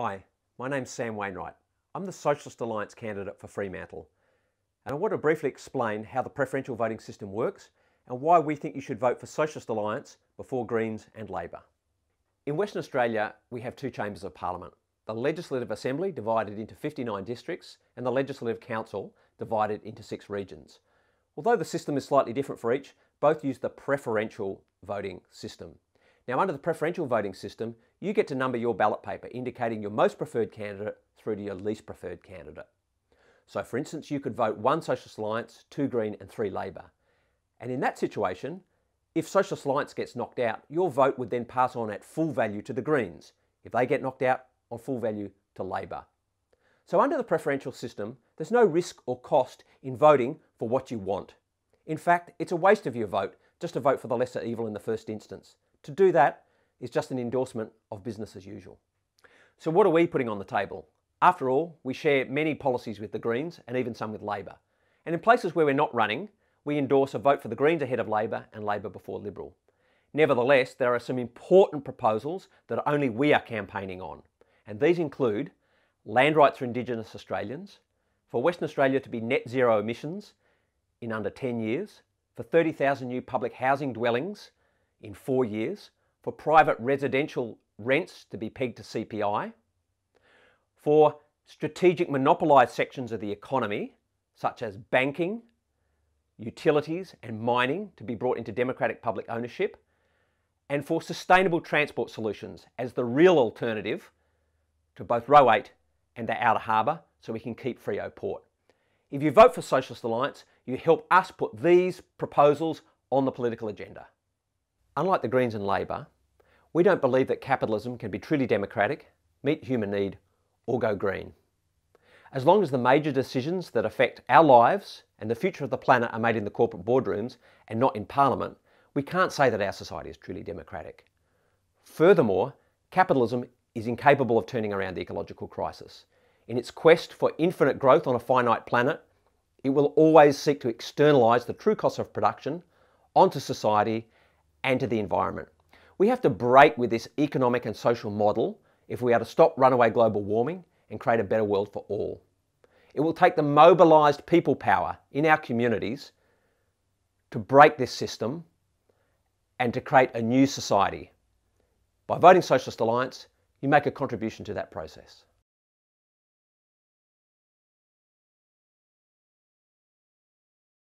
Hi, my name's Sam Wainwright. I'm the Socialist Alliance candidate for Fremantle, and I want to briefly explain how the preferential voting system works and why we think you should vote for Socialist Alliance before Greens and Labor. In Western Australia, we have two chambers of parliament, the Legislative Assembly divided into 59 districts and the Legislative Council divided into 6 regions. Although the system is slightly different for each, both use the preferential voting system. Now, under the preferential voting system, you get to number your ballot paper, indicating your most preferred candidate through to your least preferred candidate. So, for instance, you could vote 1 Socialist Alliance, 2 Green and 3 Labor. And in that situation, if Socialist Alliance gets knocked out, your vote would then pass on at full value to the Greens. If they get knocked out, on full value to Labor. So under the preferential system, there's no risk or cost in voting for what you want. In fact, it's a waste of your vote just to vote for the lesser evil in the first instance. To do that is just an endorsement of business as usual. So what are we putting on the table? After all, we share many policies with the Greens and even some with Labor. And in places where we're not running, we endorse a vote for the Greens ahead of Labor and Labor before Liberal. Nevertheless, there are some important proposals that only we are campaigning on. And these include land rights for Indigenous Australians, for Western Australia to be net zero emissions in under 10 years, for 30,000 new public housing dwellings in 4 years, for private residential rents to be pegged to CPI, for strategic monopolised sections of the economy, such as banking, utilities and mining to be brought into democratic public ownership, and for sustainable transport solutions as the real alternative to both Roe 8 and the Outer Harbour, so we can keep Freo Port. If you vote for Socialist Alliance, you help us put these proposals on the political agenda. Unlike the Greens and Labor, we don't believe that capitalism can be truly democratic, meet human need, or go green. As long as the major decisions that affect our lives and the future of the planet are made in the corporate boardrooms and not in Parliament, we can't say that our society is truly democratic. Furthermore, capitalism is incapable of turning around the ecological crisis. In its quest for infinite growth on a finite planet, it will always seek to externalise the true cost of production onto society and to the environment. We have to break with this economic and social model if we are to stop runaway global warming and create a better world for all. It will take the mobilised people power in our communities to break this system and to create a new society. By voting Socialist Alliance, you make a contribution to that process.